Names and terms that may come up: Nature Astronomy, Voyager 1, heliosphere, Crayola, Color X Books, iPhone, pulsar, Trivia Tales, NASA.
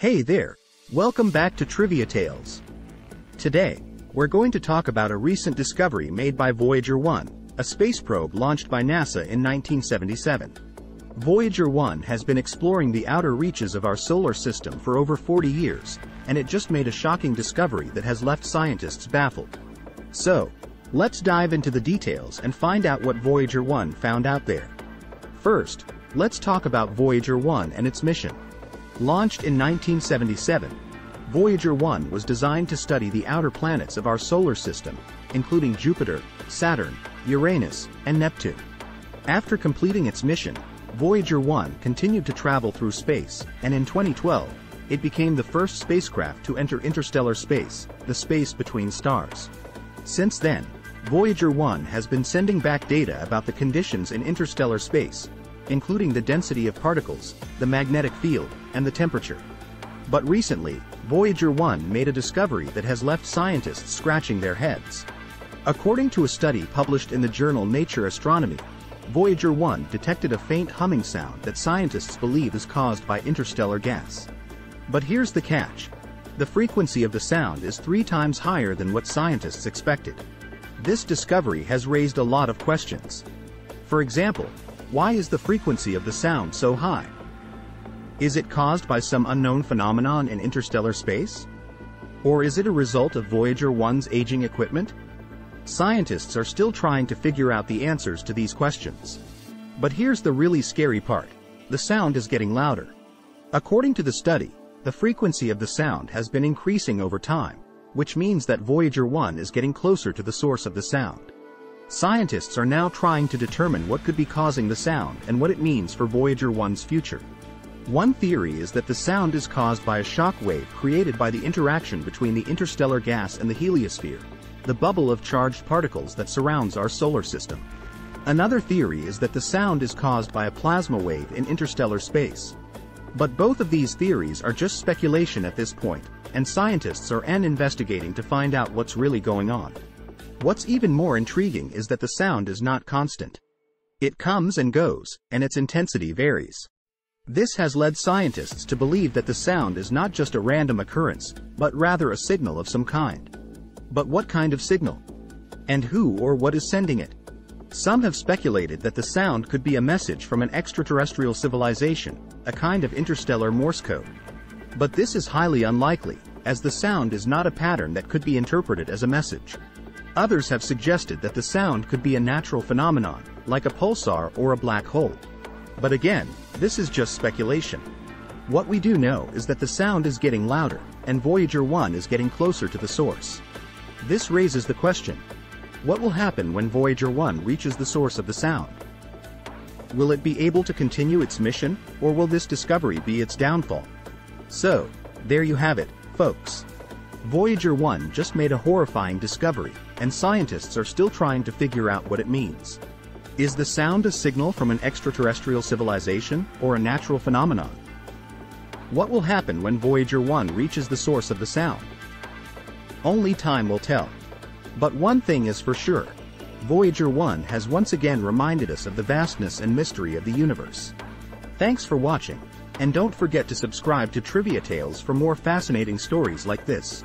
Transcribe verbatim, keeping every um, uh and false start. Hey there! Welcome back to Trivia Tales. Today, we're going to talk about a recent discovery made by Voyager one, a space probe launched by NASA in nineteen seventy-seven. Voyager one has been exploring the outer reaches of our solar system for over forty years, and it just made a shocking discovery that has left scientists baffled. So, let's dive into the details and find out what Voyager one found out there. First, let's talk about Voyager one and its mission. Launched in nineteen seventy-seven, Voyager one was designed to study the outer planets of our solar system, including Jupiter, Saturn, Uranus, and Neptune. After completing its mission, Voyager one continued to travel through space, and in twenty twelve, it became the first spacecraft to enter interstellar space, the space between stars. Since then, Voyager one has been sending back data about the conditions in interstellar space, including the density of particles, the magnetic field, and the temperature. But recently, Voyager one made a discovery that has left scientists scratching their heads. According to a study published in the journal Nature Astronomy, Voyager one detected a faint humming sound that scientists believe is caused by interstellar gas. But here's the catch. The frequency of the sound is three times higher than what scientists expected. This discovery has raised a lot of questions. For example, why is the frequency of the sound so high? Is it caused by some unknown phenomenon in interstellar space? Or is it a result of Voyager one's aging equipment? Scientists are still trying to figure out the answers to these questions. But here's the really scary part. The sound is getting louder. According to the study, the frequency of the sound has been increasing over time, which means that Voyager one is getting closer to the source of the sound. Scientists are now trying to determine what could be causing the sound and what it means for Voyager one's future. One theory is that the sound is caused by a shock wave created by the interaction between the interstellar gas and the heliosphere, the bubble of charged particles that surrounds our solar system. Another theory is that the sound is caused by a plasma wave in interstellar space. But both of these theories are just speculation at this point, and scientists are investigating to find out what's really going on. What's even more intriguing is that the sound is not constant. It comes and goes, and its intensity varies. This has led scientists to believe that the sound is not just a random occurrence, but rather a signal of some kind. But what kind of signal? And who or what is sending it? Some have speculated that the sound could be a message from an extraterrestrial civilization, a kind of interstellar Morse code. But this is highly unlikely, as the sound is not a pattern that could be interpreted as a message. Others have suggested that the sound could be a natural phenomenon, like a pulsar or a black hole. But again, this is just speculation. What we do know is that the sound is getting louder, and Voyager one is getting closer to the source. This raises the question, what will happen when Voyager one reaches the source of the sound? Will it be able to continue its mission, or will this discovery be its downfall? So, there you have it, folks. Voyager one just made a horrifying discovery, and scientists are still trying to figure out what it means. Is the sound a signal from an extraterrestrial civilization, or a natural phenomenon? What will happen when Voyager one reaches the source of the sound? Only time will tell. But one thing is for sure. Voyager one has once again reminded us of the vastness and mystery of the universe. Thanks for watching, and don't forget to subscribe to Trivia Tales for more fascinating stories like this.